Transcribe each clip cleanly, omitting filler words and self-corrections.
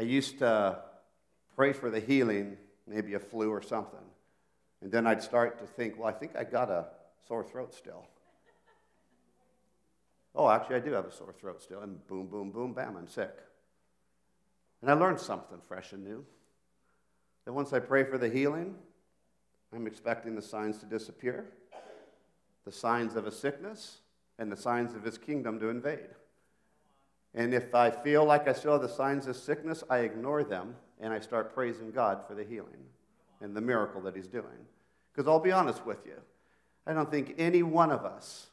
They used to pray for the healing, maybe a flu or something. And then I'd start to think, well, I think I got a sore throat still. Oh, actually, I do have a sore throat still. And boom, boom, boom, bam, I'm sick. And I learned something fresh and new. That once I pray for the healing, I'm expecting the signs to disappear, the signs of a sickness, and the signs of his kingdom to invade. And if I feel like I still have the signs of sickness, I ignore them, and I start praising God for the healing and the miracle that he's doing. Because I'll be honest with you, I don't think any one of us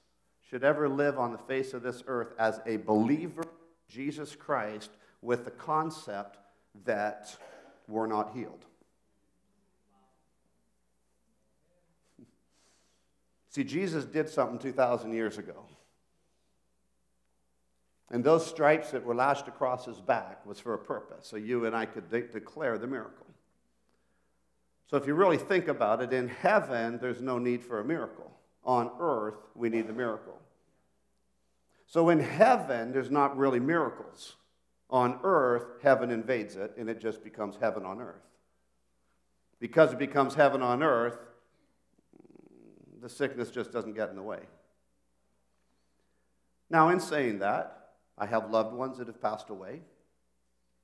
should ever live on the face of this earth as a believer in Jesus Christ with the concept that we're not healed. See, Jesus did something 2,000 years ago. And those stripes that were lashed across his back was for a purpose, so you and I could declare the miracle. So if you really think about it, in heaven, there's no need for a miracle. On earth, we need the miracle. So in heaven, there's not really miracles. On earth, heaven invades it, and it just becomes heaven on earth. Because it becomes heaven on earth, the sickness just doesn't get in the way. Now, in saying that, I have loved ones that have passed away.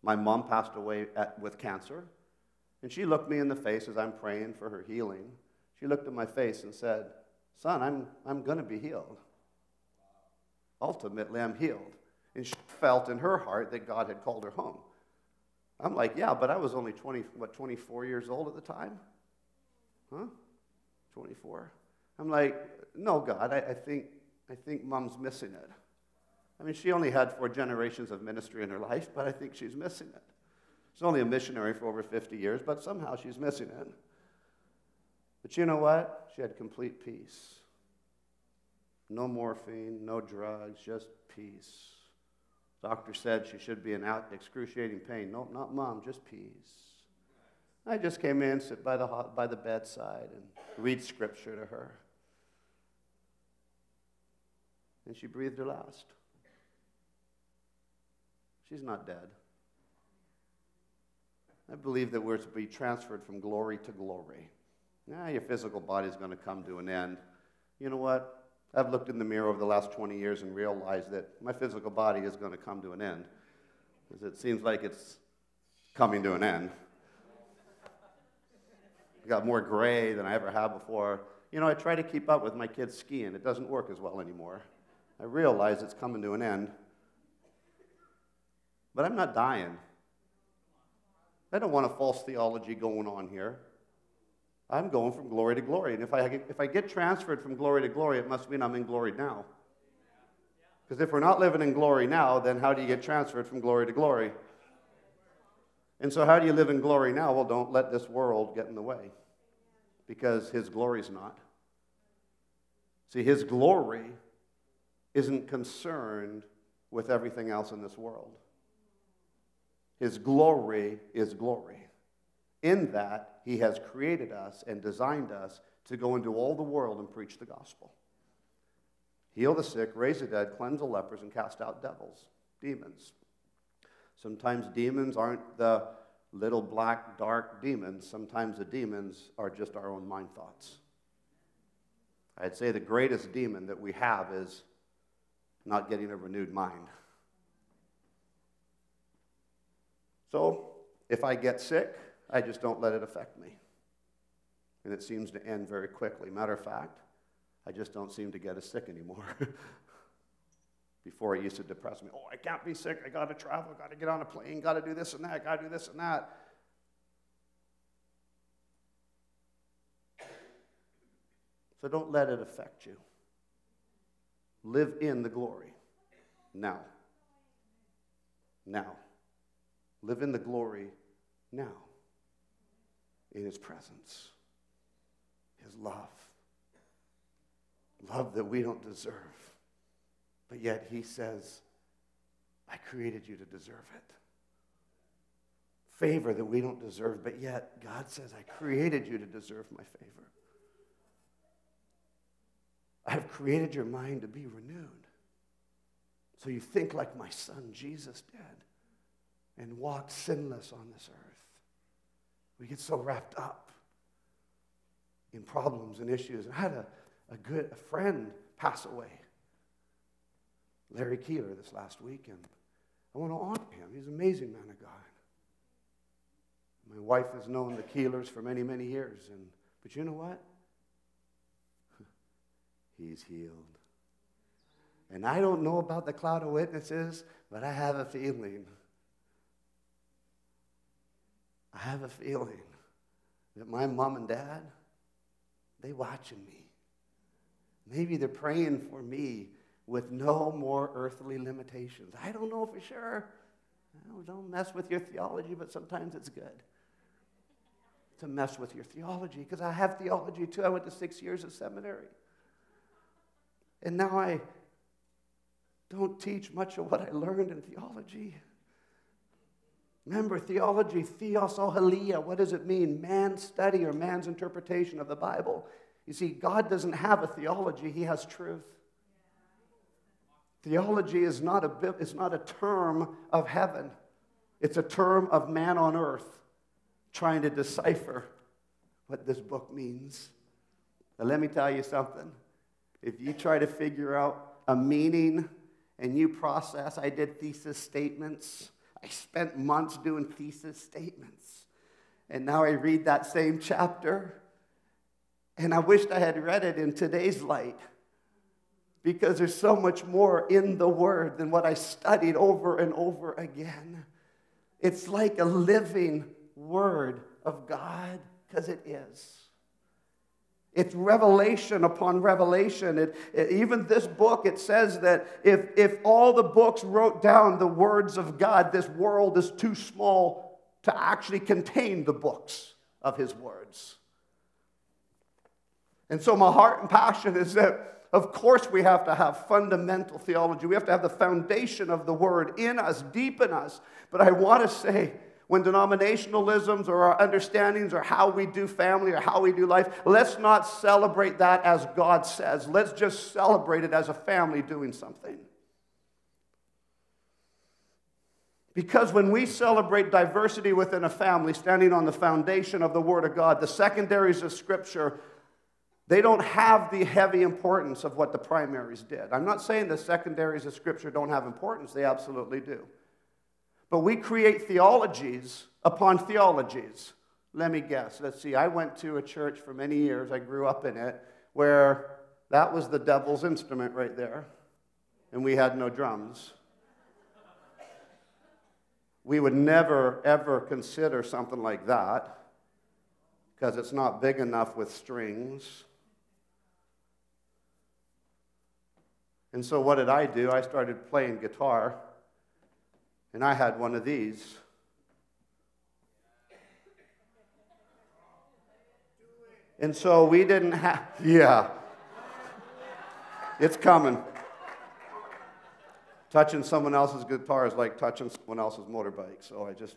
My mom passed away with cancer, and she looked me in the face as I'm praying for her healing. She looked at my face and said, "Son, I'm going to be healed. Ultimately, I'm healed." And she felt in her heart that God had called her home. I'm like, yeah, but I was only 24 years old at the time? Huh? 24? I'm like, no, God, I think Mom's missing it. I mean, she only had 4 generations of ministry in her life, but I think she's missing it. She's only a missionary for over 50 years, but somehow she's missing it. But you know what? She had complete peace. No morphine, no drugs, just peace. Doctor said she should be in excruciating pain. No, not Mom, just peace. I just came in, sit by the bedside, and read scripture to her. And she breathed her last. She's not dead. I believe that we're to be transferred from glory to glory. Now your physical body's going to come to an end. You know what? I've looked in the mirror over the last 20 years and realized that my physical body is going to come to an end. Because it seems like it's coming to an end. I got more gray than I ever had before. You know, I try to keep up with my kids skiing. It doesn't work as well anymore. I realize it's coming to an end. But I'm not dying. I don't want a false theology going on here. I'm going from glory to glory. And if I get transferred from glory to glory, it must mean I'm in glory now. Because if we're not living in glory now, then how do you get transferred from glory to glory? And so how do you live in glory now? Well, don't let this world get in the way. Because his glory's not. See, his glory isn't concerned with everything else in this world. His glory is glory. In that, he has created us and designed us to go into all the world and preach the gospel. Heal the sick, raise the dead, cleanse the lepers, and cast out devils, demons. Sometimes demons aren't the little black, dark demons. Sometimes the demons are just our own mind thoughts. I'd say the greatest demon that we have is not getting a renewed mind. So, if I get sick, I just don't let it affect me. And it seems to end very quickly. Matter of fact, I just don't seem to get as sick anymore. Before it used to depress me. Oh, I can't be sick. I got to travel. I got to get on a plane. Got to do this and that. Got to do this and that. So don't let it affect you. Live in the glory. Now. Now. Live in the glory now. In his presence. His love. Love that we don't deserve. But yet he says, I created you to deserve it. Favor that we don't deserve, but yet God says, I created you to deserve my favor. I've created your mind to be renewed. So you think like my son Jesus did. and walked sinless on this earth. We get so wrapped up in problems and issues. I had a friend pass away, Larry Keeler, this last week, and I want to honor him. He's an amazing man of God. My wife has known the Keelers for many, many years, but you know what? He's healed. And I don't know about the cloud of witnesses, but I have a feeling. I have a feeling that my mom and dad, they're watching me. Maybe they're praying for me with no more earthly limitations. I don't know for sure. Don't mess with your theology, but sometimes it's good to mess with your theology, because I have theology too. I went to 6 years of seminary. And now I don't teach much of what I learned in theology. Remember, theology, theosohalia, what does it mean? Man's study or man's interpretation of the Bible. You see, God doesn't have a theology, He has truth. Theology is not a term of heaven. It's a term of man on earth trying to decipher what this book means. Now, let me tell you something. If you try to figure out a meaning and you process, I did thesis statements. I spent months doing thesis statements. And now I read that same chapter, and I wished I had read it in today's light, because there's so much more in the Word than what I studied over and over again. It's like a living Word of God, because it is. It's revelation upon revelation. Even this book, it says that if all the books wrote down the words of God, this world is too small to actually contain the books of His words. And so my heart and passion is that, of course, we have to have fundamental theology. We have to have the foundation of the Word in us, deep in us. But I want to say, when denominationalisms or our understandings or how we do family or how we do life, let's not celebrate that as God says. Let's just celebrate it as a family doing something. Because when we celebrate diversity within a family, standing on the foundation of the Word of God, the secondaries of Scripture, they don't have the heavy importance of what the primaries did. I'm not saying the secondaries of Scripture don't have importance. They absolutely do. But we create theologies upon theologies. Let me guess. Let's see. I went to a church for many years. I grew up in it, where that was the devil's instrument right there. And we had no drums. We would never, ever consider something like that, because it's not big enough with strings. And so what did I do? I started playing guitar, and I had one of these. And so we didn't have, yeah. It's coming. Touching someone else's guitar is like touching someone else's motorbike, so I'm just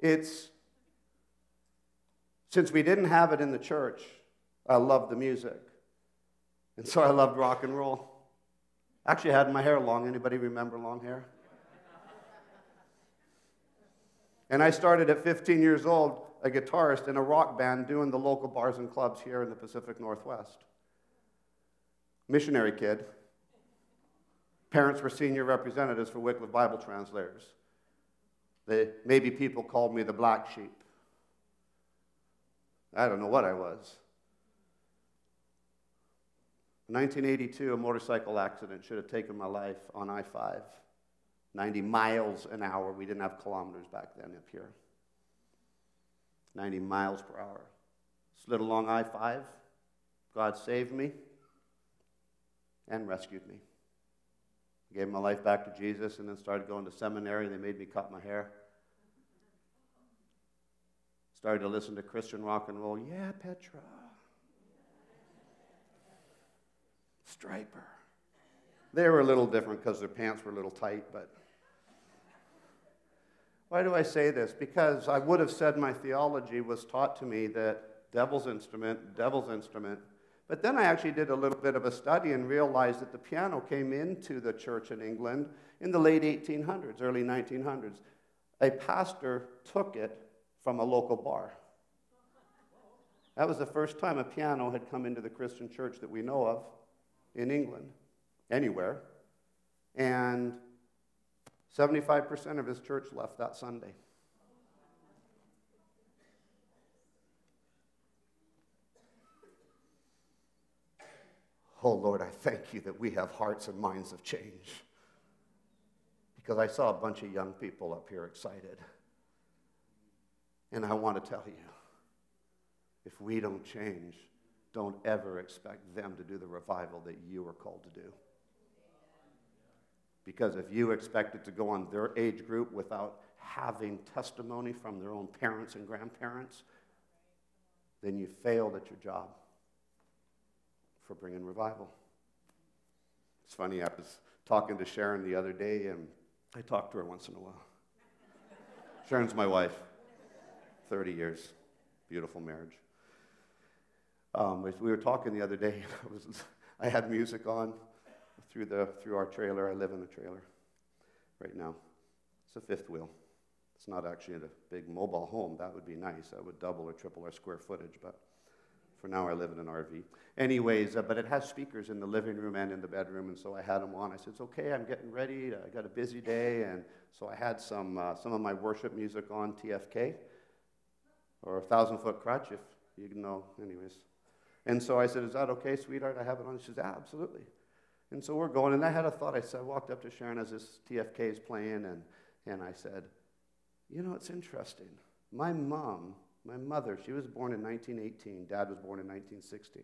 kidding. Since we didn't have it in the church, I loved the music. And so I loved rock and roll. Actually, I had my hair long. Anybody remember long hair? And I started at 15 years old, a guitarist in a rock band doing the local bars and clubs here in the Pacific Northwest. Missionary kid. Parents were senior representatives for Wycliffe Bible Translators. Maybe people called me the black sheep. I don't know what I was. In 1982, a motorcycle accident should have taken my life on I-5. 90 miles an hour. We didn't have kilometers back then up here. 90 miles per hour. Slid along I-5. God saved me and rescued me. I gave my life back to Jesus and then started going to seminary. They made me cut my hair. Started to listen to Christian rock and roll. Yeah, Petra. Stryper. They were a little different because their pants were a little tight, but... Why do I say this? Because I would have said my theology was taught to me that devil's instrument, But then I actually did a little bit of a study and realized that the piano came into the church in England in the late 1800s, early 1900s. A pastor took it from a local bar. That was the first time a piano had come into the Christian church that we know of in England, anywhere. And 75% of his church left that Sunday. Oh, Lord, I thank you that we have hearts and minds of change. Because I saw a bunch of young people up here excited. And I want to tell you, if we don't change, don't ever expect them to do the revival that you are called to do. Because if you expect it to go on their age group without having testimony from their own parents and grandparents, then you failed at your job for bringing revival. It's funny, I was talking to Sharon the other day, and I talk to her once in a while. Sharon's my wife, 30 years, beautiful marriage. We were talking the other day, and I had music on through our trailer. I live in a trailer right now. It's a fifth wheel. It's not actually a big mobile home. That would be nice. That would double or triple our square footage, but for now I live in an RV. Anyways, but it has speakers in the living room and in the bedroom, and so I had them on. I said, it's okay, I'm getting ready. I got a busy day, and so I had some of my worship music on, TFK, or 1,000 Foot Krutch, if you know, anyways. And so I said, is that okay, sweetheart? I have it on. She says, absolutely. And so we're going, and I had a thought. I walked up to Sharon as this TFK is playing, and I said, you know, it's interesting. My mother, she was born in 1918. Dad was born in 1916.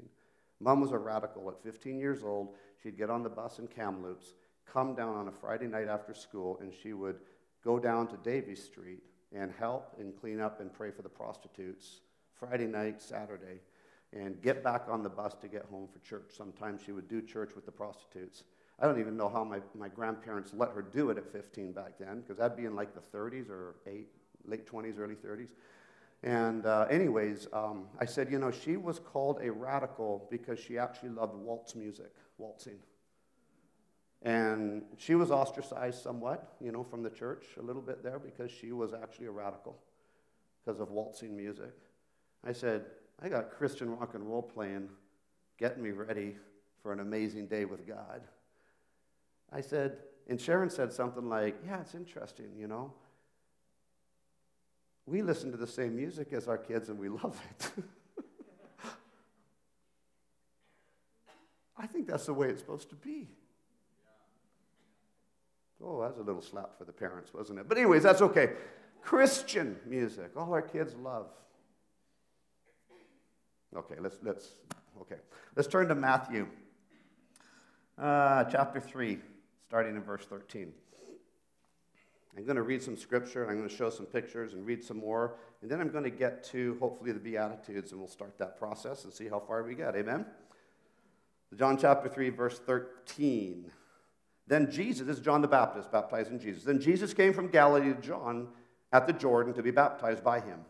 Mom was a radical. At 15 years old, she'd get on the bus in Kamloops, come down on a Friday night after school, and she would go down to Davies Street and help and clean up and pray for the prostitutes Friday night, Saturday, and get back on the bus to get home for church. Sometimes she would do church with the prostitutes. I don't even know how my grandparents let her do it at 15 back then, because that'd be in like the 30s or late 20s, early 30s. And I said, you know, she was called a radical because she actually loved waltz music, waltzing. And she was ostracized somewhat, you know, from the church a little bit there, because she was actually a radical because of waltzing music. I said, I got Christian rock and roll playing, getting me ready for an amazing day with God. I said, and Sharon said something like, yeah, it's interesting, you know. We listen to the same music as our kids and we love it. I think that's the way it's supposed to be. Oh, that was a little slap for the parents, wasn't it? But anyways, that's okay. Christian music, all our kids love. Okay, let's turn to Matthew, chapter 3, starting in verse 13. I'm going to read some scripture, and I'm going to show some pictures and read some more, and then I'm going to get to, hopefully, the Beatitudes, and we'll start that process and see how far we get, amen? John chapter 3, verse 13. Then Jesus, this is John the Baptist, baptizing Jesus. Then Jesus came from Galilee to John at the Jordan to be baptized by him.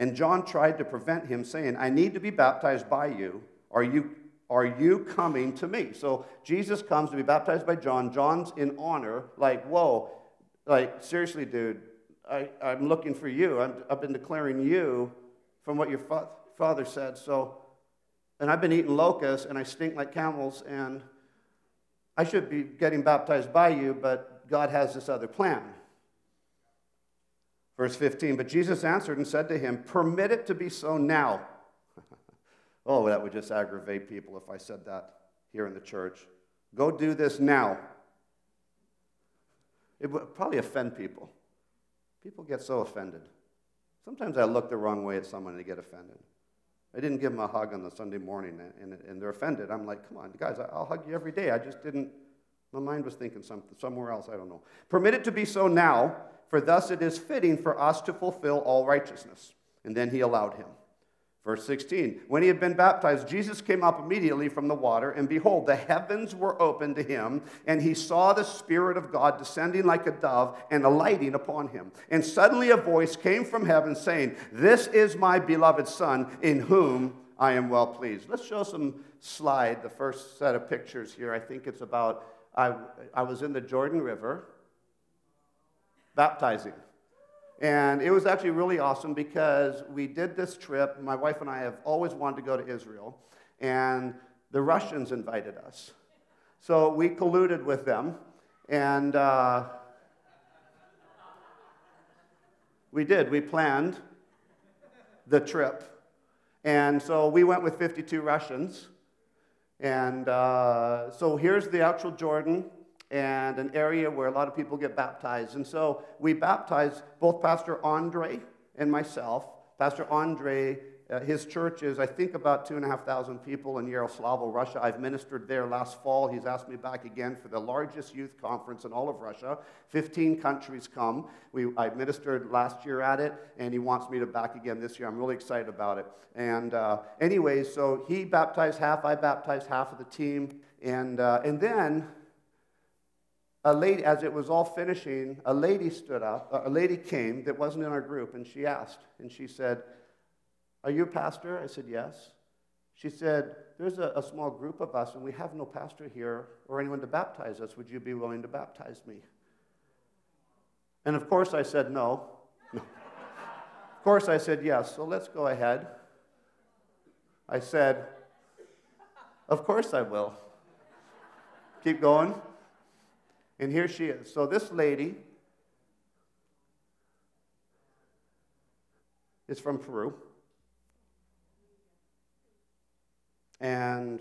And John tried to prevent him, saying, I need to be baptized by you. Are you coming to me? So Jesus comes to be baptized by John. John's in honor, like, whoa, like, seriously, dude, I'm looking for you. I've been declaring you from what your father said. So, and I've been eating locusts, and I stink like camels, and I should be getting baptized by you, but God has this other plan. Verse 15, but Jesus answered and said to him, permit it to be so now. Oh, that would just aggravate people if I said that here in the church. Go do this now. It would probably offend people. People get so offended. Sometimes I look the wrong way at someone and they get offended. I didn't give them a hug on the Sunday morning, and they're offended. I'm like, come on, guys, I'll hug you every day. I just didn't, my mind was thinking somewhere else, I don't know. Permit it to be so now, for thus it is fitting for us to fulfill all righteousness. And then he allowed him. Verse 16, when he had been baptized, Jesus came up immediately from the water, and behold, the heavens were opened to him, and he saw the Spirit of God descending like a dove and alighting upon him. And suddenly a voice came from heaven saying, this is my beloved Son, in whom I am well pleased. Let's show some slide, the first set of pictures here. I think it's about, I was in the Jordan River baptizing. And it was actually really awesome because we did this trip. My wife and I have always wanted to go to Israel, and the Russians invited us. So we colluded with them, and we did. We planned the trip. And so we went with 52 Russians. And so here's the actual Jordan and an area where a lot of people get baptized. And so we baptized both Pastor Andre and myself. Pastor Andre, his church is, I think, about 2,500 people in Yaroslavl, Russia. I've ministered there last fall. He's asked me back again for the largest youth conference in all of Russia. 15 countries come. I ministered last year at it, and he wants me to back again this year. I'm really excited about it. And anyways, so he baptized half. I baptized half of the team. And then a lady, as it was all finishing, a lady stood up. A lady came that wasn't in our group, and she asked, and she said, "Are you a pastor?" I said, "Yes." She said, "There's a small group of us, and we have no pastor here or anyone to baptize us. Would you be willing to baptize me?" And of course I said no. Of course I said yes, so let's go ahead. I said, "Of course I will." Keep going. And here she is. So this lady is from Peru. And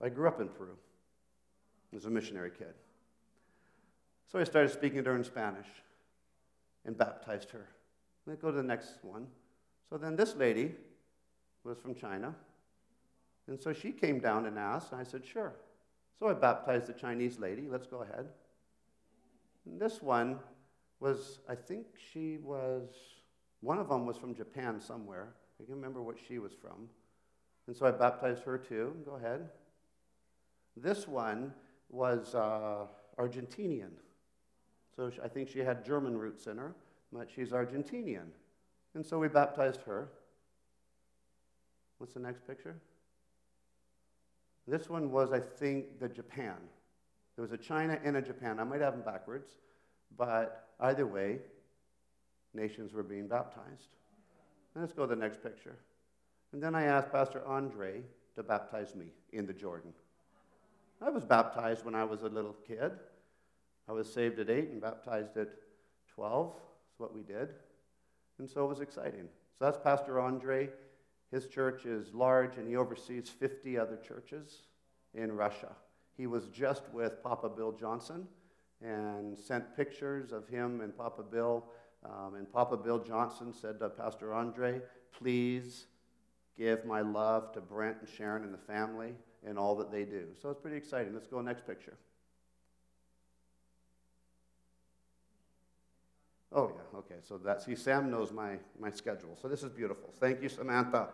I grew up in Peru as a missionary kid. So I started speaking to her in Spanish and baptized her. Let's go to the next one. So then this lady was from China. And so she came down and asked, and I said, "Sure." So I baptized the Chinese lady. Let's go ahead. And this one was, I think she was, one of them was from Japan somewhere. I can't remember what she was from. And so I baptized her too. Go ahead. This one was Argentinian. So I think she had German roots in her, but she's Argentinian. And so we baptized her. What's the next picture? This one was, I think, the Japan. There was a China and a Japan. I might have them backwards, but either way, nations were being baptized. And let's go to the next picture. And then I asked Pastor Andre to baptize me in the Jordan. I was baptized when I was a little kid. I was saved at 8 and baptized at 12. That's what we did. And so it was exciting. So that's Pastor Andre. His church is large, and he oversees 50 other churches in Russia. He was just with Papa Bill Johnson and sent pictures of him and Papa Bill. And Papa Bill Johnson said to Pastor Andre, "Please give my love to Brent and Sharon and the family and all that they do." So it's pretty exciting. Let's go next picture. Oh, yeah, okay. So that's, see, Sam knows my schedule. So this is beautiful. Thank you, Samantha.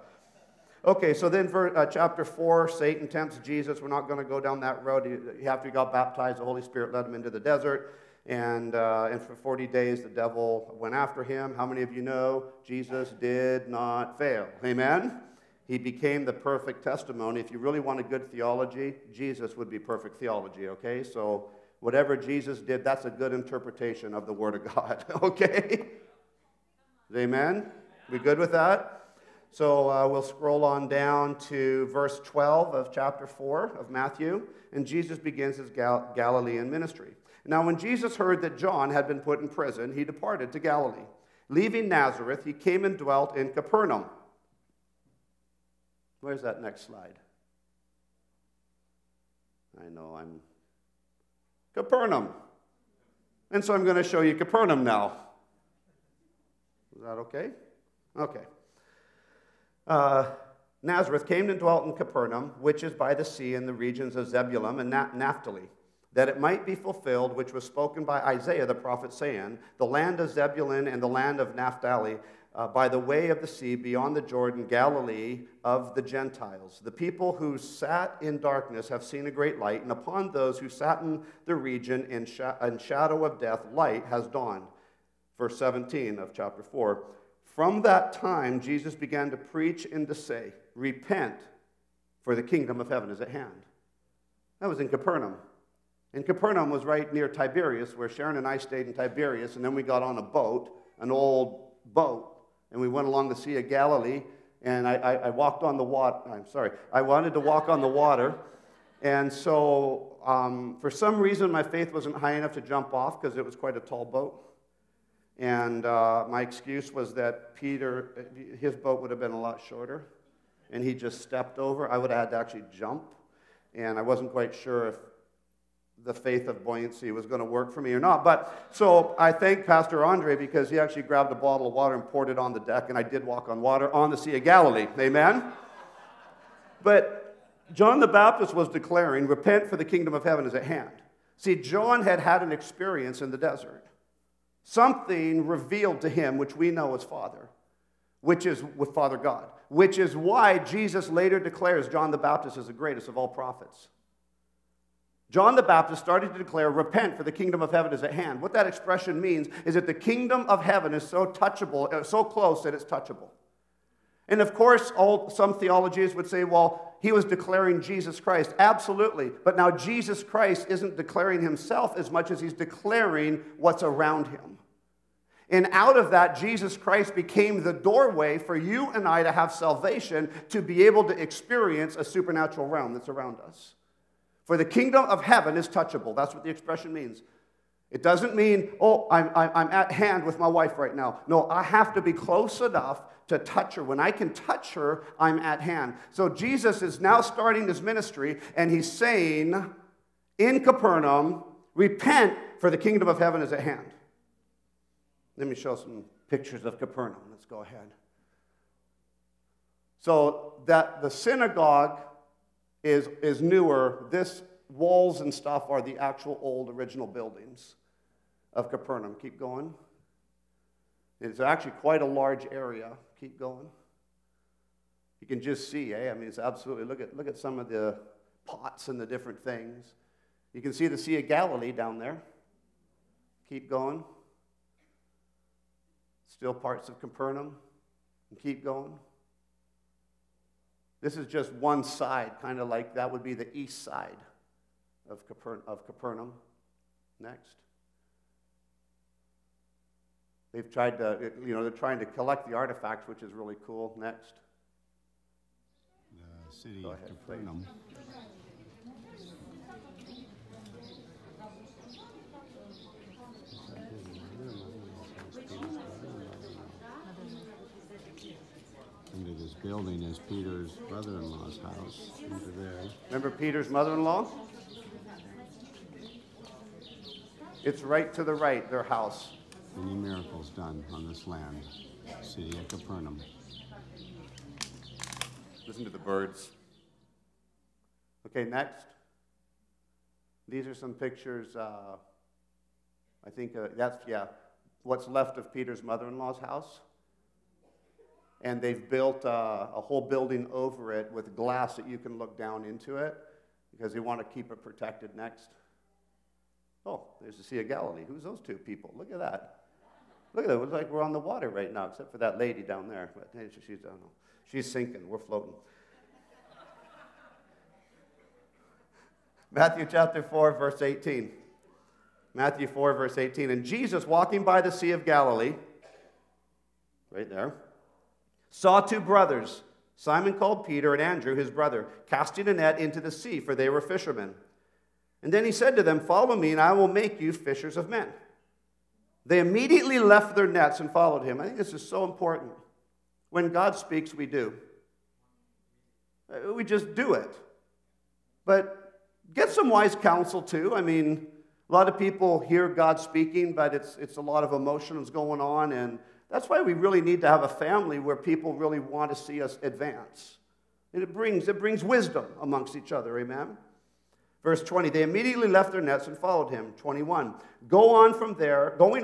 Okay, so then for, chapter 4, Satan tempts Jesus. We're not going to go down that road. After he got baptized, the Holy Spirit led him into the desert. And for 40 days, the devil went after him. How many of you know Jesus did not fail? Amen? He became the perfect testimony. If you really want a good theology, Jesus would be perfect theology, okay? So whatever Jesus did, that's a good interpretation of the Word of God, okay? Amen? We good with that? So we'll scroll on down to verse 12 of chapter 4 of Matthew, and Jesus begins his Galilean ministry. Now, when Jesus heard that John had been put in prison, he departed to Galilee. Leaving Nazareth, he came and dwelt in Capernaum. Where's that next slide? I know I'm... Capernaum. And so I'm going to show you Capernaum now. Is that okay? Okay. Nazareth came and dwelt in Capernaum, which is by the sea in the regions of Zebulun and Naphtali, that it might be fulfilled, which was spoken by Isaiah the prophet, saying, "The land of Zebulun and the land of Naphtali, by the way of the sea, beyond the Jordan, Galilee of the Gentiles. The people who sat in darkness have seen a great light, and upon those who sat in the region in shadow of death, light has dawned." Verse 17 of chapter 4. From that time, Jesus began to preach and to say, repent, for the kingdom of heaven is at hand. That was in Capernaum. And Capernaum was right near Tiberias, where Sharon and I stayed in Tiberias, and then we got on a boat, an old boat, and we went along the Sea of Galilee, and I walked on the water. I'm sorry. I wanted to walk on the water, and so for some reason, my faith wasn't high enough to jump off because it was quite a tall boat. And my excuse was that Peter, his boat would have been a lot shorter, and he just stepped over. I would have had to actually jump, and I wasn't quite sure if the faith of buoyancy was going to work for me or not. But so I thank Pastor Andre because he actually grabbed a bottle of water and poured it on the deck, and I did walk on water on the Sea of Galilee. Amen? But John the Baptist was declaring, repent for the kingdom of heaven is at hand. See, John had had an experience in the desert. Something revealed to him, which we know as Father, which is with Father God, which is why Jesus later declares John the Baptist is the greatest of all prophets. John the Baptist started to declare, repent for the kingdom of heaven is at hand. What that expression means is that the kingdom of heaven is so touchable, so close that it's touchable. And of course, some theologians would say, well, he was declaring Jesus Christ. Absolutely. But now Jesus Christ isn't declaring himself as much as he's declaring what's around him. And out of that, Jesus Christ became the doorway for you and I to have salvation, to be able to experience a supernatural realm that's around us. For the kingdom of heaven is touchable. That's what the expression means. It doesn't mean, oh, I'm at hand with my wife right now. No, I have to be close enough to touch her. When I can touch her, I'm at hand. So Jesus is now starting his ministry, and he's saying in Capernaum, repent, for the kingdom of heaven is at hand. Let me show some pictures of Capernaum. Let's go ahead. So that the synagogue is newer. This walls and stuff are the actual old original buildings of Capernaum. Keep going. It's actually quite a large area. Keep going. You can just see, eh? I mean, it's absolutely, look at some of the pots and the different things. You can see the Sea of Galilee down there. Keep going. Still parts of Capernaum. And keep going. This is just one side, kind of like that would be the east side of Capernaum. Next. They've tried to, you know, they're trying to collect the artifacts, which is really cool. Next. The city of Capernaum. Into this building is Peter's brother-in-law's house. Into there. Remember Peter's mother-in-law? It's right to the right, their house. Many miracles done on this land, city of Capernaum. Listen to the birds. Okay, next. These are some pictures, I think that's, yeah, what's left of Peter's mother-in-law's house. And they've built a whole building over it with glass that you can look down into it because they want to keep it protected. Next. Oh, there's the Sea of Galilee. Who's those two people? Look at that. Look at that. It looks like we're on the water right now, except for that lady down there. But she's, I don't know. She's sinking. We're floating. Matthew chapter 4, verse 18. Matthew 4, verse 18. And Jesus, walking by the Sea of Galilee, right there, saw two brothers, Simon called Peter and Andrew, his brother, casting a net into the sea, for they were fishermen. And then he said to them, follow me, and I will make you fishers of men. They immediately left their nets and followed him. I think this is so important. When God speaks, we do. We just do it. But get some wise counsel, too. I mean, a lot of people hear God speaking, but it's a lot of emotions going on. And that's why we really need to have a family where people really want to see us advance. And it brings wisdom amongst each other, amen? Verse 20, they immediately left their nets and followed him. 21, going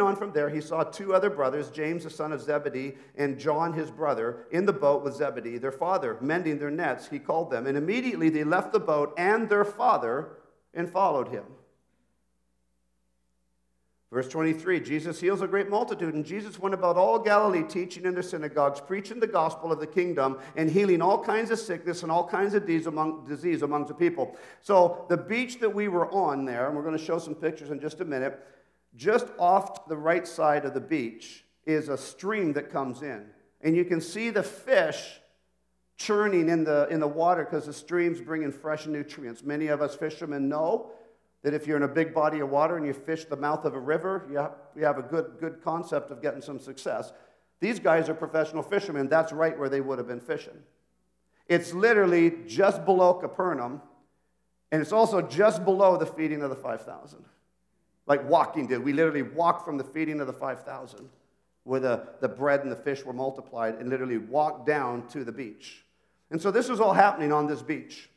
on from there, he saw two other brothers, James the son of Zebedee and John his brother, in the boat with Zebedee, their father, mending their nets. He called them, and immediately they left the boat and their father and followed him. Verse 23, Jesus heals a great multitude, and Jesus went about all Galilee, teaching in their synagogues, preaching the gospel of the kingdom, and healing all kinds of sickness and all kinds of disease among the people. So the beach that we were on there, and we're going to show some pictures in just a minute, just off the right side of the beach is a stream that comes in. And you can see the fish churning in the water because the stream's bringing fresh nutrients. Many of us fishermen know that if you're in a big body of water and you fish the mouth of a river, you have a good concept of getting some success. These guys are professional fishermen. That's right where they would have been fishing. It's literally just below Capernaum, and it's also just below the feeding of the 5,000. Like walking did. We literally walked from the feeding of the 5,000, where the bread and the fish were multiplied, and literally walked down to the beach. And so this was all happening on this beach.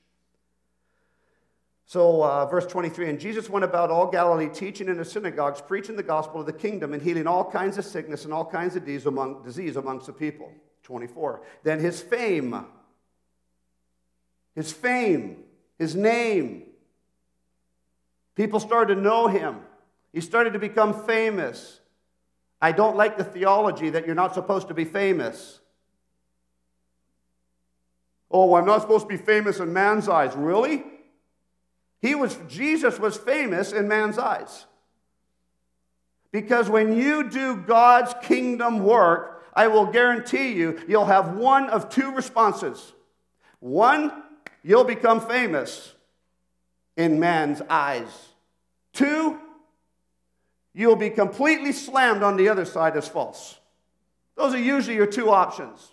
So verse 23, and Jesus went about all Galilee, teaching in the synagogues, preaching the gospel of the kingdom, and healing all kinds of sickness and all kinds of disease amongst the people. 24, then his fame, his name, people started to know him. He started to become famous. I don't like the theology that you're not supposed to be famous. Oh, I'm not supposed to be famous in man's eyes. Really? Jesus was famous in man's eyes. Because when you do God's kingdom work, I will guarantee you, you'll have one of two responses. One, you'll become famous in man's eyes. Two, you'll be completely slammed on the other side as false. Those are usually your two options.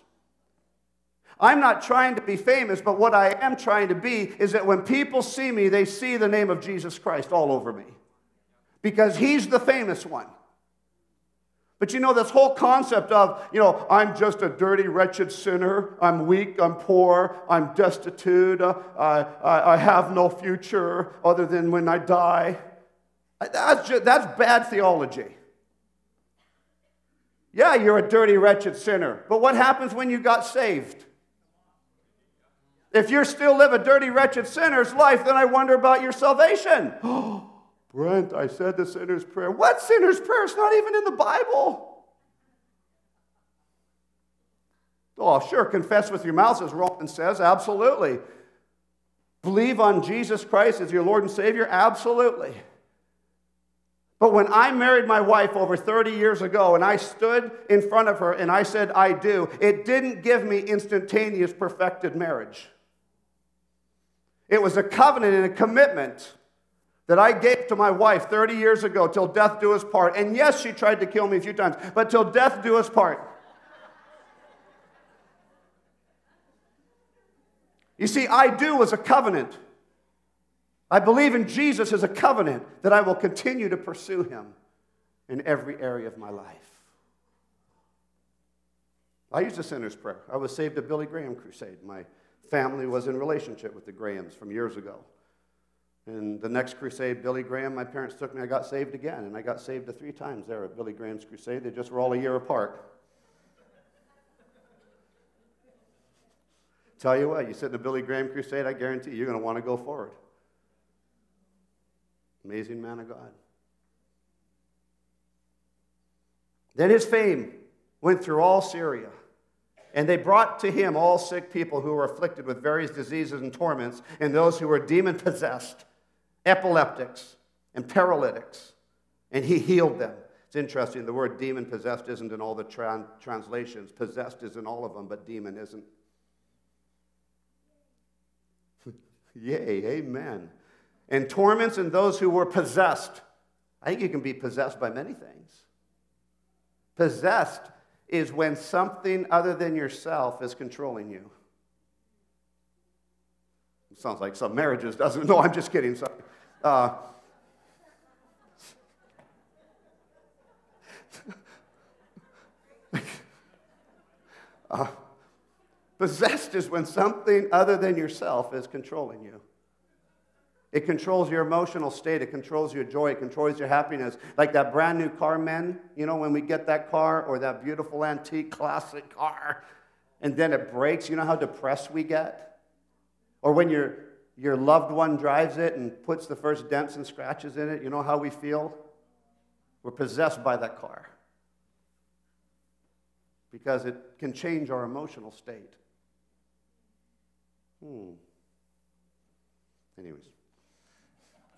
I'm not trying to be famous, but what I am trying to be is that when people see me, they see the name of Jesus Christ all over me. Because he's the famous one. But you know, this whole concept of, you know, I'm just a dirty, wretched sinner. I'm weak, I'm poor, I'm destitute. I have no future other than when I die. That's bad theology. Yeah, you're a dirty, wretched sinner. But what happens when you got saved? If you still live a dirty, wretched sinner's life, then I wonder about your salvation. Oh, Brent, I said the sinner's prayer. What sinner's prayer? It's not even in the Bible. Oh, sure, confess with your mouth, as Romans says, absolutely. Believe on Jesus Christ as your Lord and Savior, absolutely. But when I married my wife over 30 years ago and I stood in front of her and I said, I do, it didn't give me instantaneous perfected marriage. It was a covenant and a commitment that I gave to my wife 30 years ago, till death do us part. And yes, she tried to kill me a few times, but till death do us part. You see, I do was a covenant. I believe in Jesus as a covenant that I will continue to pursue him in every area of my life. I used a sinner's prayer. I was saved at Billy Graham crusade. My family was in relationship with the Grahams from years ago. And the next crusade, Billy Graham, my parents took me. I got saved again, and I got saved 3 times there at Billy Graham's crusade. They just were all a year apart. Tell you what, you sit in a Billy Graham crusade, I guarantee you're going to want to go forward. Amazing man of God. Then his fame went through all Syria, and they brought to him all sick people who were afflicted with various diseases and torments, and those who were demon-possessed, epileptics, and paralytics, and he healed them. It's interesting, the word demon-possessed isn't in all the translations. Possessed is in all of them, but demon isn't. Yay, amen. And torments, and those who were possessed. I think you can be possessed by many things. Possessed is when something other than yourself is controlling you. It sounds like some marriages, doesn't it? No, I'm just kidding. Sorry. Possessed is when something other than yourself is controlling you. It controls your emotional state. It controls your joy. It controls your happiness. Like that brand new car, men, you know, when we get that car or that beautiful antique classic car, and then it breaks, you know how depressed we get? Or when your loved one drives it and puts the first dents and scratches in it, you know how we feel? We're possessed by that car because it can change our emotional state. Anyways,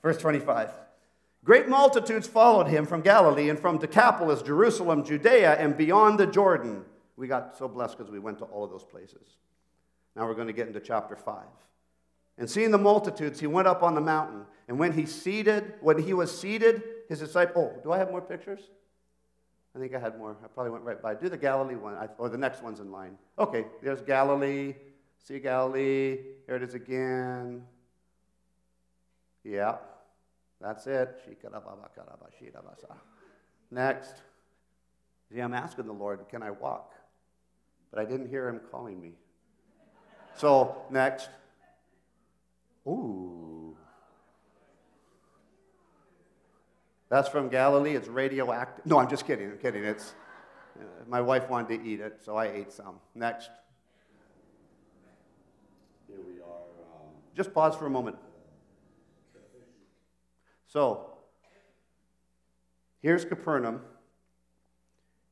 verse 25. Great multitudes followed him from Galilee and from Decapolis, Jerusalem, Judea, and beyond the Jordan. We got so blessed because we went to all of those places. Now we're going to get into chapter 5. And seeing the multitudes, he went up on the mountain. And when he was seated, his disciples... Oh, do I have more pictures? I think I had more. I probably went right by. Do the Galilee one, or the next one's in line. Okay, there's Galilee. See Galilee. Here it is again. Yeah, that's it. Next. See, I'm asking the Lord, can I walk? But I didn't hear him calling me. So, next. Ooh. That's from Galilee. It's radioactive. No, I'm just kidding. I'm kidding. It's, my wife wanted to eat it, so I ate some. Next. Here we are. Just pause for a moment. So, here's Capernaum.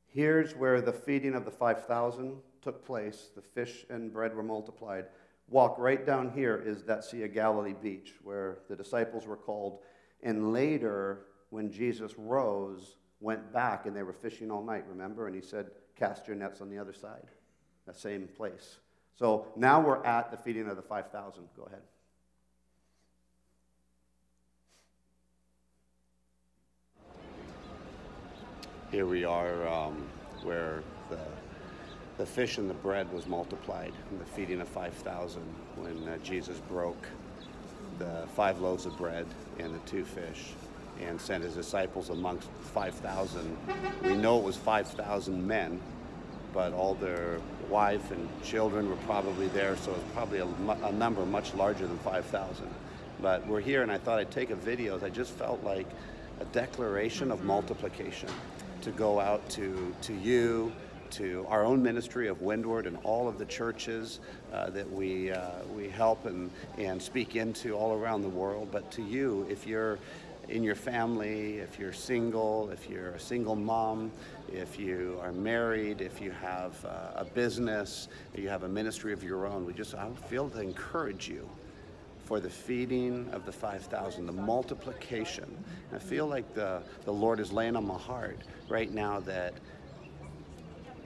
Here's where the feeding of the 5,000 took place. The fish and bread were multiplied. Walk right down here is that Sea of Galilee beach where the disciples were called. And later, when Jesus rose, went back and they were fishing all night, remember? And he said, cast your nets on the other side. That same place. So, now we're at the feeding of the 5,000. Go ahead. Here we are where the fish and the bread was multiplied in the feeding of 5,000 when Jesus broke the 5 loaves of bread and the 2 fish and sent his disciples amongst 5,000. We know it was 5,000 men, but all their wife and children were probably there, so it's probably a number much larger than 5,000. But we're here, and I thought I'd take a video. I just felt like a declaration of multiplication. To go out to you, to our own ministry of Windward and all of the churches that we help and speak into all around the world. But to you, if you're in your family, if you're single, if you're a single mom, if you are married, if you have a business, you have a ministry of your own, I feel to encourage you for the feeding of the 5,000, the multiplication. And I feel like the Lord is laying on my heart right now that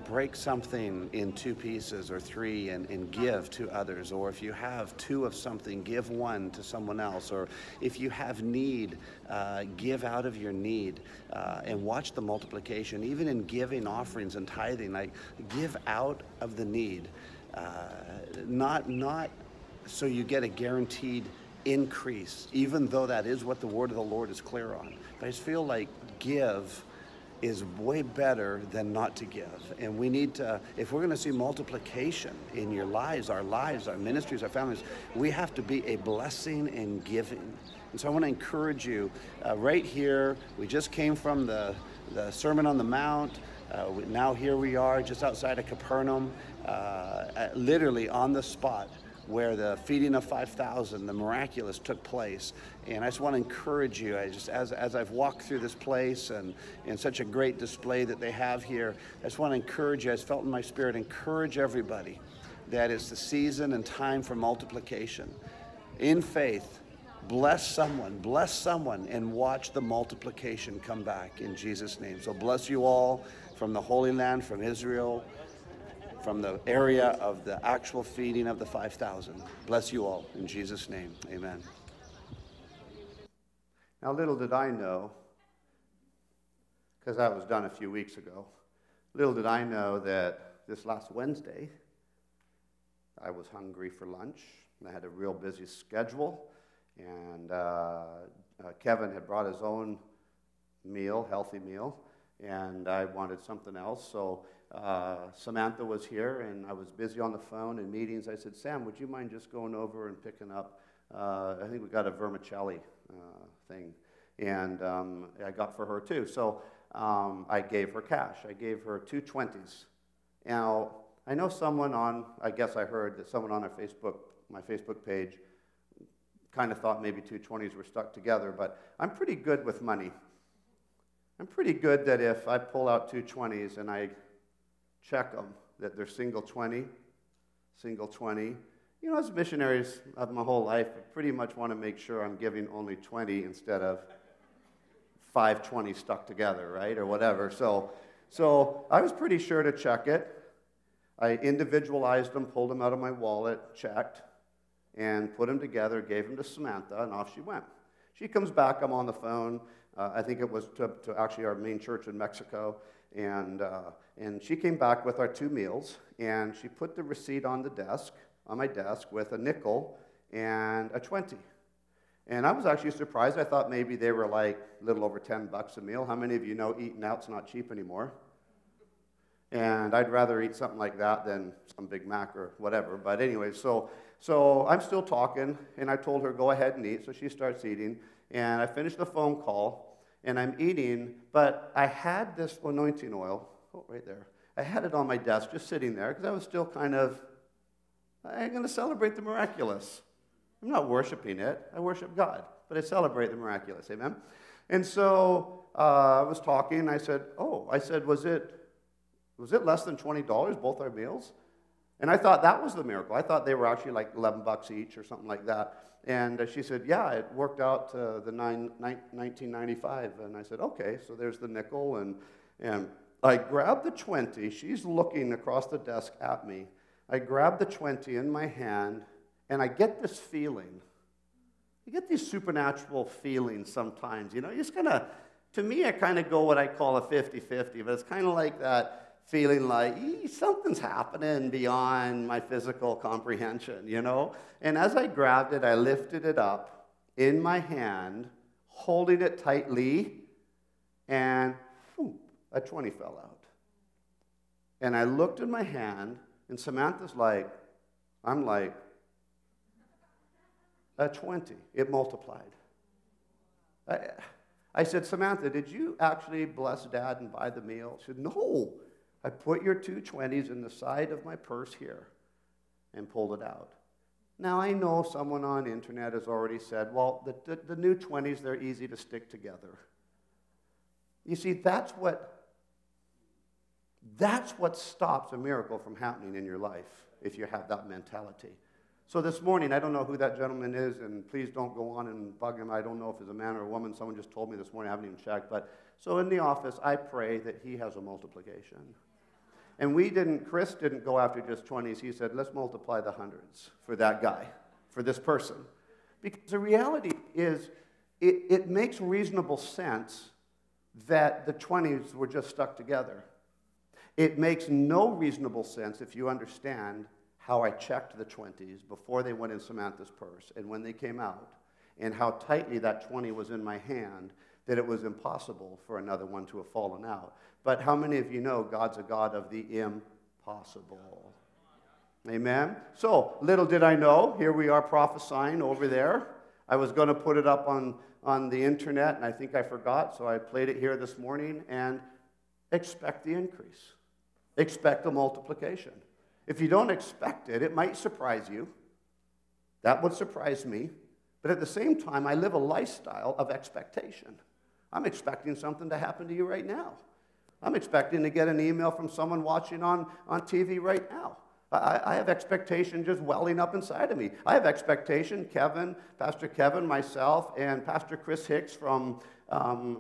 break something in 2 pieces or 3 and give to others. Or if you have 2 of something, give 1 to someone else. Or if you have need, give out of your need and watch the multiplication. Even in giving offerings and tithing, like give out of the need, not so you get a guaranteed increase, even though that is what the word of the Lord is clear on. But I just feel like give is way better than not to give. And we need to, if we're going to see multiplication in your lives, our ministries, our families, we have to be a blessing in giving. And so I want to encourage you right here. We just came from the Sermon on the Mount. Now here we are just outside of Capernaum, literally on the spot where the feeding of 5,000, the miraculous, took place. And I just want to encourage you, as I've walked through this place and such a great display that they have here, I just want to encourage you, I just felt in my spirit, encourage everybody that it's the season and time for multiplication. In faith, bless someone, and watch the multiplication come back in Jesus' name. So bless you all from the Holy Land, from Israel, from the area of the actual feeding of the 5,000. Bless you all in Jesus' name. Amen. Now, little did I know, because that was done a few weeks ago, little did I know that this last Wednesday, I was hungry for lunch. And I had a real busy schedule. And Kevin had brought his own meal, healthy meal, and I wanted something else. So Samantha was here, and I was busy on the phone and meetings. I said, Sam, would you mind just going over and picking up, I think we got a vermicelli thing, and I got for her too. So I gave her cash. I gave her 2 20s. Now, I know someone on, I guess I heard that someone on our Facebook, my Facebook page, kind of thought maybe 2 20s were stuck together, but I'm pretty good with money. I'm pretty good that if I pull out two 20s and I check them, that they're single 20, single 20. You know, as missionaries of my whole life, I pretty much want to make sure I'm giving only 20 instead of 5 20s stuck together, right, or whatever. So I was pretty sure to check it. I individualized them, pulled them out of my wallet, checked, and put them together, gave them to Samantha, and off she went. She comes back, I'm on the phone, I think it was to actually our main church in Mexico, and she came back with our two meals, and she put the receipt on the desk, on my desk, with a nickel and a 20. And I was actually surprised. I thought maybe they were like a little over $10 a meal. How many of you know eating out's not cheap anymore? And I'd rather eat something like that than some Big Mac or whatever. But anyway, so I'm still talking, and I told her, go ahead and eat. So she starts eating, and I finish the phone call, and I'm eating, but I had this anointing oil, oh, right there. I had it on my desk, just sitting there, because I was still kind of, I'm going to celebrate the miraculous. I'm not worshiping it. I worship God, but I celebrate the miraculous. Amen? And so I was talking. I said, was it less than $20, both our meals? And I thought that was the miracle. I thought they were actually like $11 each or something like that. And she said, yeah, it worked out to the $19.95. And I said, okay, so there's the nickel. And I grabbed the 20. She's looking across the desk at me. I grabbed the 20 in my hand, and I get this feeling. You get these supernatural feelings sometimes, you know. You just kind of, to me, I kind of go what I call a 50-50, but it's kind of like that feeling like, something's happening beyond my physical comprehension, you know. And as I grabbed it, I lifted it up in my hand, holding it tightly, and whoop, a 20 fell out. And I looked in my hand, and Samantha's like, I'm like, a 20, it multiplied. I said, Samantha, did you actually bless Dad and buy the meal? She said, no. I put your two 20s in the side of my purse here and pulled it out. Now, I know someone on the internet has already said, well, the new 20s, they're easy to stick together. You see, that's what stops a miracle from happening in your life, if you have that mentality. So this morning, I don't know who that gentleman is, and please don't go on and bug him. I don't know if it's a man or a woman. Someone just told me this morning. I haven't even checked. But so in the office, I pray that he has a multiplication. And Chris didn't go after just 20s. He said, let's multiply the hundreds for that guy, for this person. Because the reality is, it makes reasonable sense that the 20s were just stuck together. It makes no reasonable sense if you understand how I checked the 20s before they went in Samantha's purse and when they came out, and how tightly that 20 was in my hand, that it was impossible for another one to have fallen out. But how many of you know God's a God of the impossible? Amen? So, little did I know, here we are prophesying over there. I was going to put it up on the internet, and I think I forgot, so I played it here this morning, and expect the increase. Expect the multiplication. If you don't expect it, it might surprise you. That would surprise me. But at the same time, I live a lifestyle of expectation. I'm expecting something to happen to you right now. I'm expecting to get an email from someone watching on TV right now. I have expectation just welling up inside of me. I have expectation, Pastor Kevin, myself, and Pastor Chris Hicks from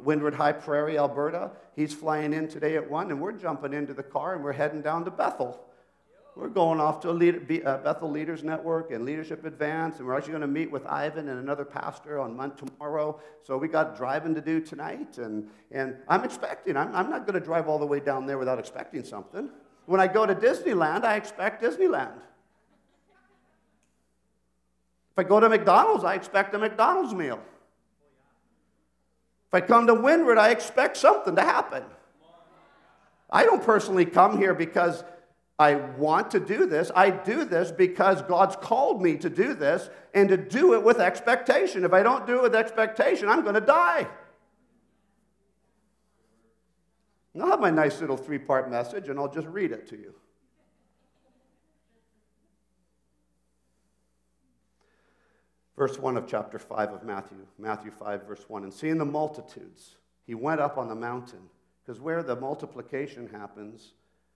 Windward High Prairie, Alberta. He's flying in today at 1, and we're jumping into the car, and we're heading down to Bethel. We're going off to Bethel Leaders Network and Leadership Advance, and we're actually going to meet with Ivan and another pastor on Monday tomorrow. So we got driving to do tonight, and I'm expecting. I'm not going to drive all the way down there without expecting something. When I go to Disneyland, I expect Disneyland. If I go to McDonald's, I expect a McDonald's meal. If I come to Windward, I expect something to happen. I don't personally come here because I want to do this. I do this because God's called me to do this, and to do it with expectation. If I don't do it with expectation, I'm going to die. And I'll have my nice little three-part message, and I'll just read it to you. Verse 1 of chapter 5 of Matthew, Matthew 5, verse 1. And seeing the multitudes, He went up on the mountain, because where the multiplication happens,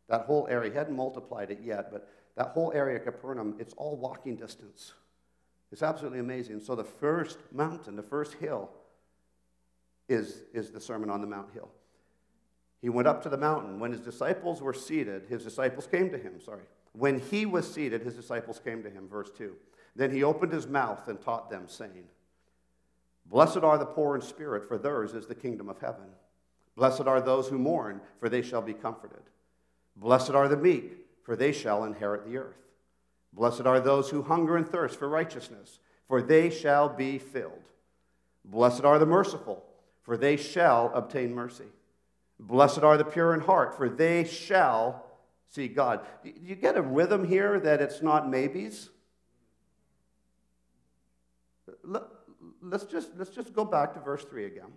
that whole area, he hadn't multiplied it yet, but that whole area of Capernaum, it's all walking distance. It's absolutely amazing. So the first mountain, the first hill, is the Sermon on the Mount hill. He went up to the mountain. When his disciples were seated, his disciples came to him, When he was seated, his disciples came to him, verse 2. Then he opened his mouth and taught them, saying, Blessed are the poor in spirit, for theirs is the kingdom of heaven. Blessed are those who mourn, for they shall be comforted. Blessed are the meek, for they shall inherit the earth. Blessed are those who hunger and thirst for righteousness, for they shall be filled. Blessed are the merciful, for they shall obtain mercy. Blessed are the pure in heart, for they shall see God. You get a rhythm here that it's not maybes. Let's just go back to verse 3 again.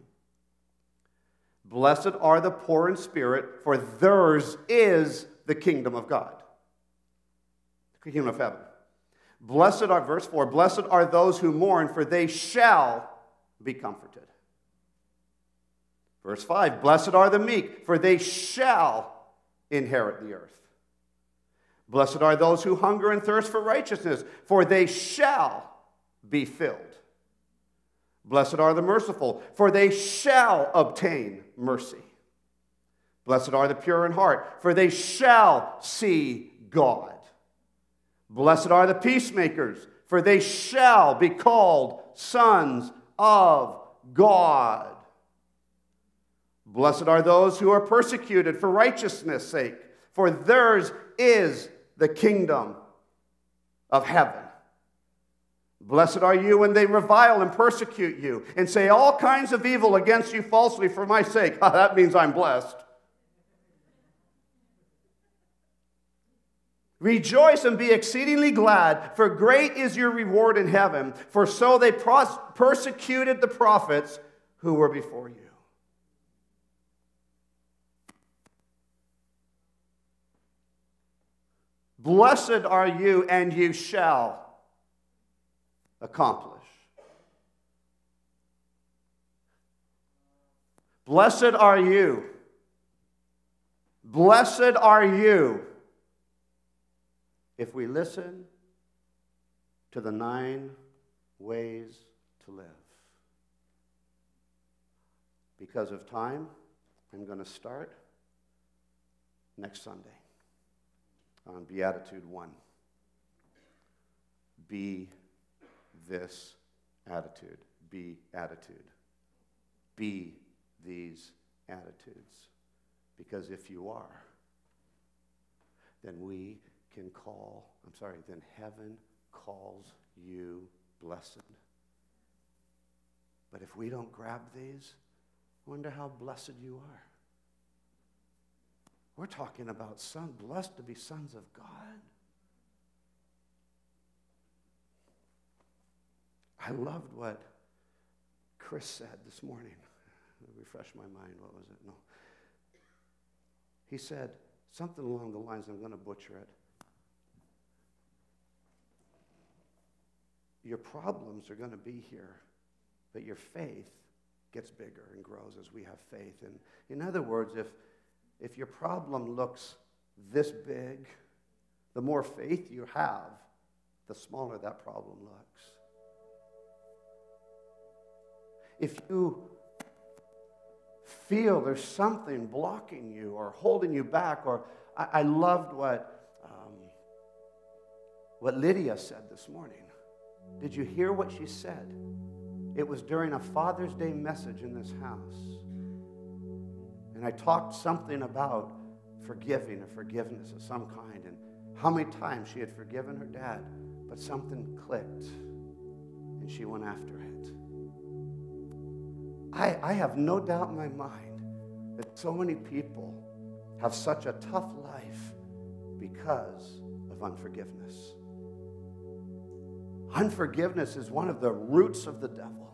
Blessed are the poor in spirit, for theirs is the kingdom of God, the kingdom of heaven. Blessed are, verse 4, blessed are those who mourn, for they shall be comforted. Verse 5, blessed are the meek, for they shall inherit the earth. Blessed are those who hunger and thirst for righteousness, for they shall be filled. Blessed are the merciful, for they shall obtain mercy. Blessed are the pure in heart, for they shall see God. Blessed are the peacemakers, for they shall be called sons of God. Blessed are those who are persecuted for righteousness' sake, for theirs is the kingdom of heaven. Blessed are you when they revile and persecute you and say all kinds of evil against you falsely for my sake. That means I'm blessed. Rejoice and be exceedingly glad, for great is your reward in heaven, for so they persecuted the prophets who were before you. Blessed are you, and you shall accomplish. Blessed are you. Blessed are you. If we listen to the 9 ways to live. Because of time, I'm going to start next Sunday on Beatitude 1. Be this attitude. Be attitude. Be these attitudes. Because if you are, then we can call, then heaven calls you blessed. But if we don't grab these, I wonder how blessed you are. We're talking about blessed to be sons of God. I loved what Chris said this morning. Refresh my mind. What was it? No. He said something along the lines, I'm going to butcher it. Your problems are going to be here, but your faith gets bigger and grows as we have faith. And in other words, if your problem looks this big, the more faith you have, the smaller that problem looks. If you feel there's something blocking you or holding you back, or I loved what Lydia said this morning. Did you hear what she said? It was during a Father's Day message in this house. And I talked something about forgiving or forgiveness of some kind and how many times she had forgiven her dad, but something clicked and she went after it. I have no doubt in my mind that so many people have such a tough life because of unforgiveness. Unforgiveness is one of the roots of the devil.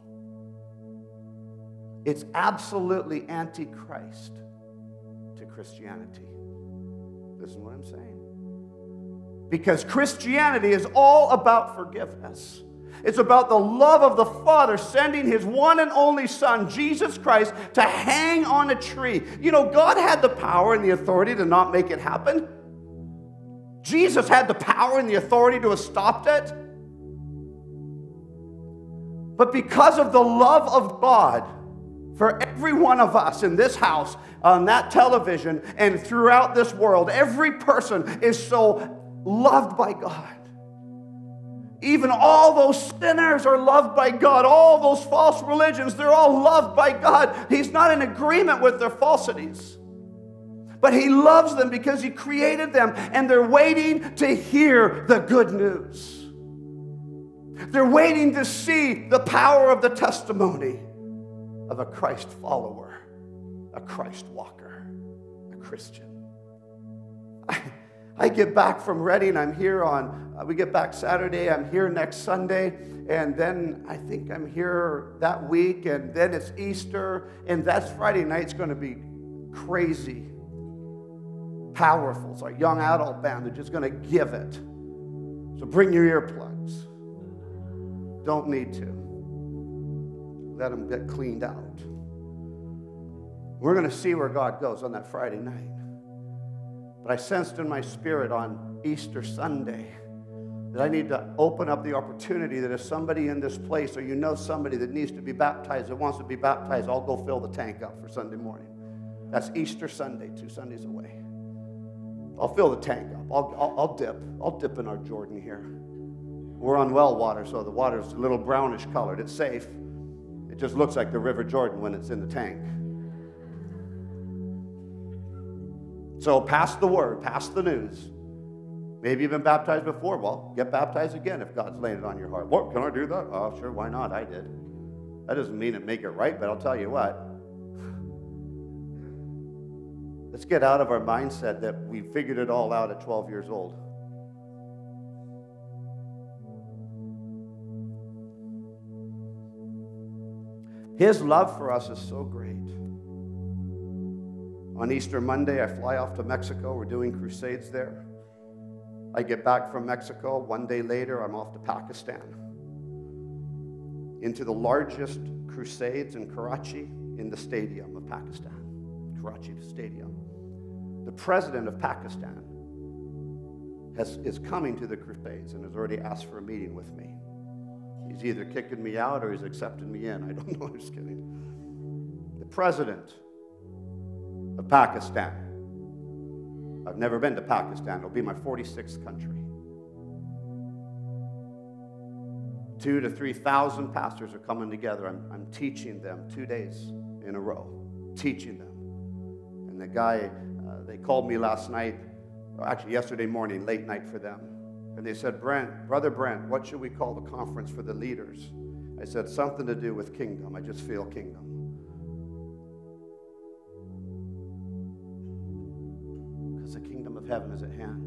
It's absolutely anti-Christ to Christianity. Listen to what I'm saying. Because Christianity is all about forgiveness. It's about the love of the Father sending His one and only Son, Jesus Christ, to hang on a tree. You know, God had the power and the authority to not make it happen. Jesus had the power and the authority to have stopped it. But because of the love of God for every one of us in this house, on that television, and throughout this world, every person is so loved by God. Even all those sinners are loved by God. All those false religions, they're all loved by God. He's not in agreement with their falsities. But He loves them because He created them, and they're waiting to hear the good news. They're waiting to see the power of the testimony of a Christ follower, a Christ walker, a Christian. I get back from Reading. I'm here on, we get back Saturday. I'm here next Sunday. And then I think I'm here that week. And then it's Easter. And that's Friday night's going to be crazy, powerful. It's our young adult band. They're just going to give it. So bring your earplugs. Don't need to. Let them get cleaned out. We're going to see where God goes on that Friday night. But I sensed in my spirit on Easter Sunday that I need to open up the opportunity that if somebody in this place, or you know somebody that needs to be baptized, that wants to be baptized, I'll go fill the tank up for Sunday morning. That's Easter Sunday, 2 Sundays away. I'll fill the tank up. I'll dip in our Jordan here. We're on well water, so the water's a little brownish colored. It's safe. It just looks like the River Jordan when it's in the tank. So pass the word, pass the news. Maybe you've been baptized before. Well, get baptized again if God's laying it on your heart. Lord, can I do that? Oh, sure, why not? I did. That doesn't mean it make it right, but I'll tell you what. Let's get out of our mindset that we figured it all out at 12 years old. His love for us is so great. On Easter Monday, I fly off to Mexico. We're doing crusades there. I get back from Mexico. 1 day later, I'm off to Pakistan, into the largest crusades in Karachi, in the stadium of Pakistan, Karachi Stadium. The president of Pakistan is coming to the crusades and has already asked for a meeting with me. He's either kicking me out or he's accepting me in. I don't know. I'm just kidding. The president of Pakistan. I've never been to Pakistan. It'll be my 46th country. 2,000 to 3,000 pastors are coming together. I'm teaching them 2 days in a row, teaching them. And the guy, they called me last night, or actually yesterday morning, late night for them. And they said, Brother Brent, what should we call the conference for the leaders? I said, something to do with kingdom. I just feel kingdom. The kingdom of heaven is at hand.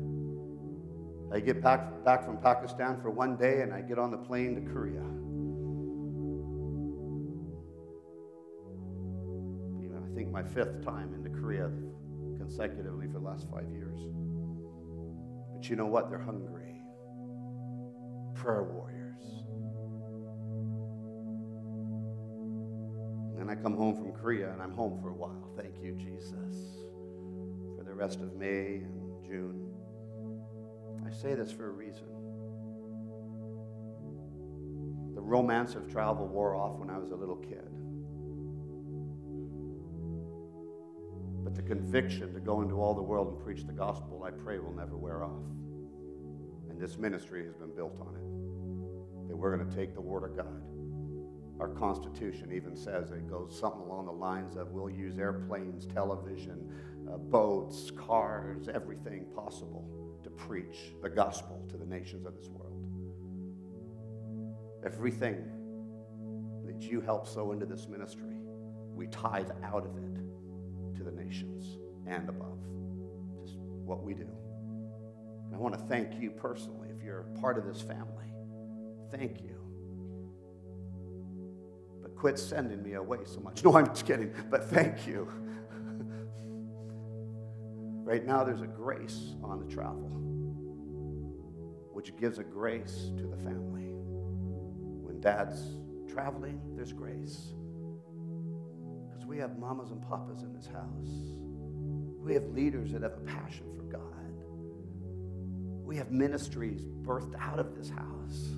I get back from Pakistan for 1 day, and I get on the plane to Korea. You know, I think my 5th time into Korea consecutively for the last 5 years. But you know what? They're hungry. Prayer warriors. And then I come home from Korea, and I'm home for a while. Thank you, Jesus. The rest of May and June. I say this for a reason. The romance of travel wore off when I was a little kid. But the conviction to go into all the world and preach the gospel, I pray, will never wear off. And this ministry has been built on it. That we're going to take the Word of God. Our Constitution even says it goes something along the lines of we'll use airplanes, television, boats, cars, everything possible to preach the gospel to the nations of this world. Everything that you help sow into this ministry, we tithe out of it to the nations and above. Just what we do. And I want to thank you personally if you're a part of this family. Thank you. But quit sending me away so much. No, I'm just kidding, but thank you. Right now, there's a grace on the travel, which gives a grace to the family. Dads traveling, there's grace. Because we have mamas and papas in this house. We have leaders that have a passion for God. We have ministries birthed out of this house,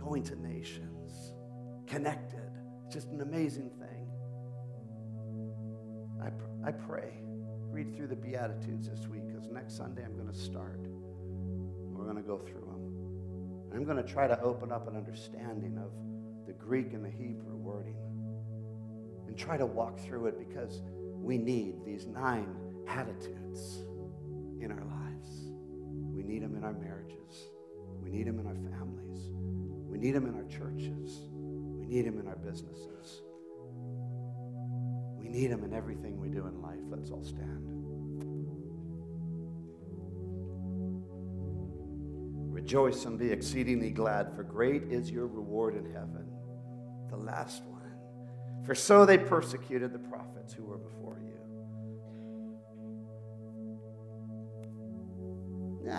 going to nations, connected. It's just an amazing thing. I pray. Read through the Beatitudes this week, because next Sunday I'm going to start. We're going to go through them. And I'm going to try to open up an understanding of the Greek and the Hebrew wording and try to walk through it, because we need these 9 attitudes in our lives. We need them in our marriages. We need them in our families. We need them in our churches. We need them in our businesses. We need them in everything we do in life. Let's all stand. Rejoice and be exceedingly glad, for great is your reward in heaven. The last one. For so they persecuted the prophets who were before you.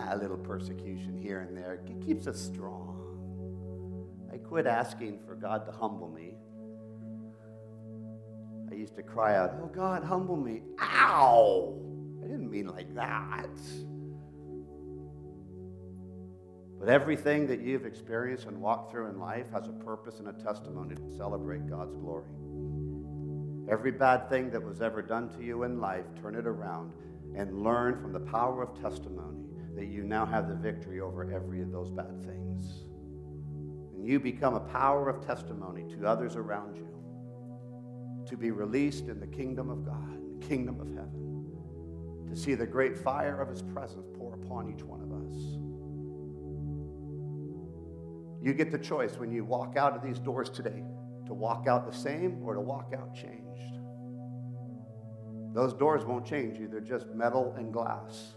A little persecution here and there. It keeps us strong. I quit asking for God to humble me. I used to cry out, "Oh God, humble me. Ow!" I didn't mean like that. But everything that you've experienced and walked through in life has a purpose and a testimony to celebrate God's glory. Every bad thing that was ever done to you in life, turn it around and learn from the power of testimony that you now have the victory over every of those bad things. And you become a power of testimony to others around you, to be released in the kingdom of God, the kingdom of heaven, to see the great fire of his presence pour upon each one of us. You get the choice when you walk out of these doors today to walk out the same or to walk out changed. Those doors won't change you. They're just metal and glass.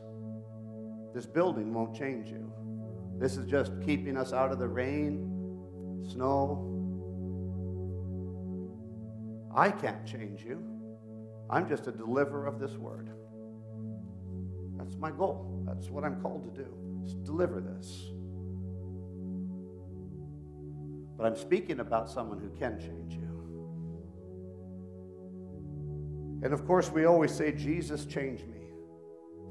This building won't change you. This is just keeping us out of the rain, snow. I can't change you. I'm just a deliverer of this word. That's my goal. That's what I'm called to do, is deliver this. But I'm speaking about someone who can change you. And of course, we always say, Jesus, change me.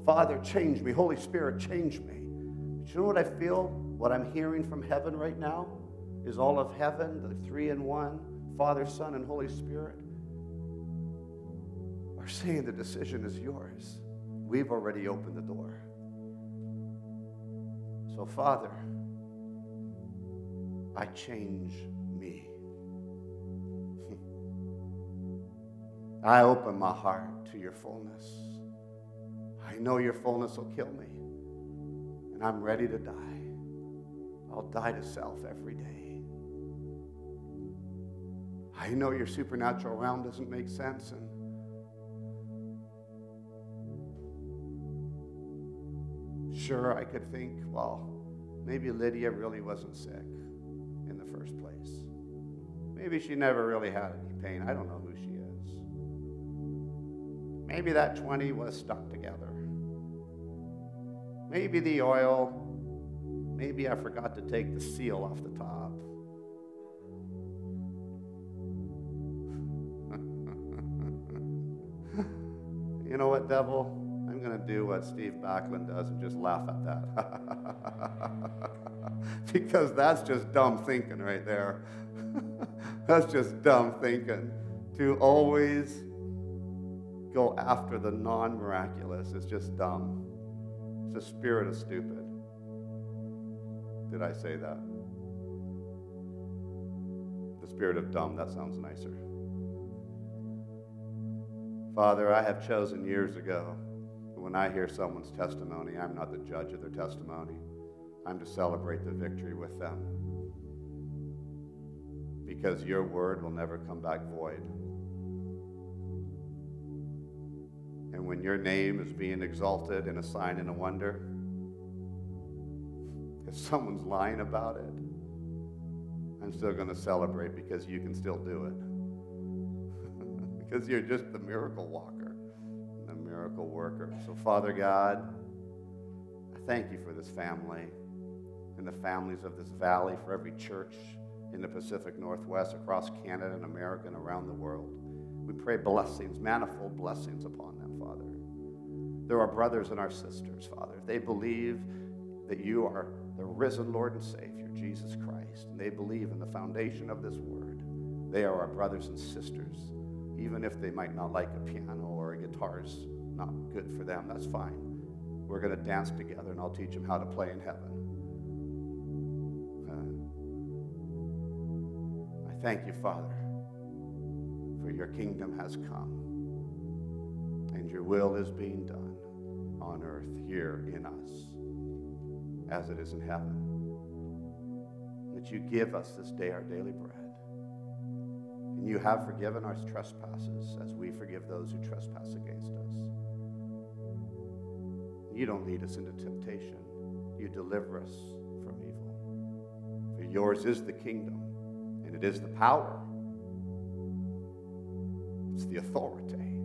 Father, change me. Holy Spirit, change me. But you know what I feel? What I'm hearing from heaven right now is all of heaven, the 3-in-1, Father, Son, and Holy Spirit are saying the decision is yours. We've already opened the door. So, Father, I change me. I open my heart to your fullness. I know your fullness will kill me, and I'm ready to die. I'll die to self every day. I know your supernatural realm doesn't make sense, and sure, I could think, well, maybe Lydia really wasn't sick in the first place. Maybe she never really had any pain. I don't know who she is. Maybe that 20 was stuck together. Maybe the oil. Maybe I forgot to take the seal off the top. You know what, devil? I'm going to do what Steve Backlund does and just laugh at that. Because that's just dumb thinking right there. That's just dumb thinking. To always go after the non-miraculous is just dumb. It's the spirit of stupid. Did I say that? The spirit of dumb, that sounds nicer. Father, I have chosen years ago that when I hear someone's testimony, I'm not the judge of their testimony. I'm to celebrate the victory with them. Because your word will never come back void. And when your name is being exalted in a sign and a wonder, if someone's lying about it, I'm still going to celebrate, because you can still do it. Because you're just the miracle walker, the miracle worker. So, Father God, I thank you for this family and the families of this valley, for every church, in the Pacific Northwest, across Canada and America and around the world. We pray blessings, manifold blessings upon them, Father. There are brothers and our sisters, Father. They believe that you are the risen Lord and Savior, Jesus Christ, and they believe in the foundation of this word. They are our brothers and sisters, even if they might not like a piano or a guitar's not good for them, that's fine. We're going to dance together, and I'll teach them how to play in heaven. I thank you, Father, for your kingdom has come, and your will is being done on earth here in us, as it is in heaven. That you give us this day our daily bread, and you have forgiven our trespasses as we forgive those who trespass against us. You don't lead us into temptation. You deliver us from evil. For yours is the kingdom, and it is the power. It's the authority.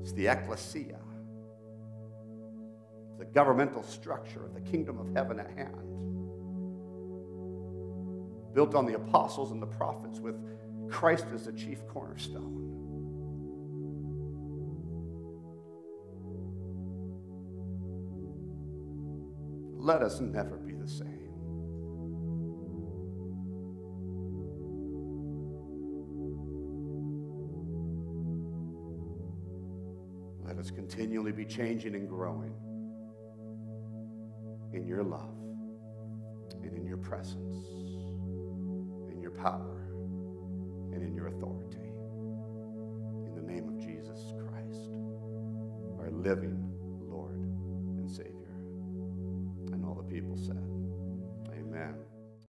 It's the ecclesia. It's the governmental structure of the kingdom of heaven at hand. Built on the apostles and the prophets with Christ as the chief cornerstone. Let us never be the same. Let us continually be changing and growing in your love and in your presence, in your power, and in your authority. In the name of Jesus Christ, our living